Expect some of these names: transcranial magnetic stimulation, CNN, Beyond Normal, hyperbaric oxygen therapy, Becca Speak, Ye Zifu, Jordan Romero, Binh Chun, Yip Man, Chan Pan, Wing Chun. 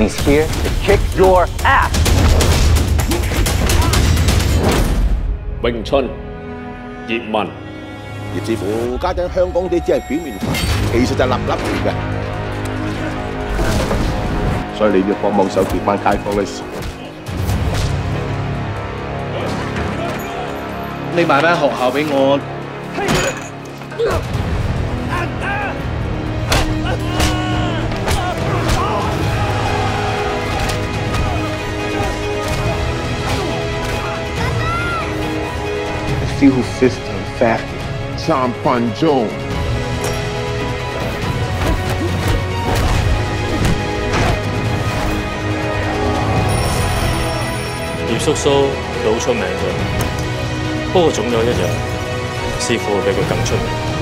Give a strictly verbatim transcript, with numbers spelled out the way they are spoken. He's here to kick your ass. Binh Chun, Yip Man. Ye Zifu, 家陣香港啲只係表面化，其實就立立亂嘅。所以你要幫幫手結翻街坊嘅事。你買翻學校俾我。 See who system factor. Chan Pan Jones. Yip叔叔佢好出名嘅，不過總有一日，師傅比佢更出名。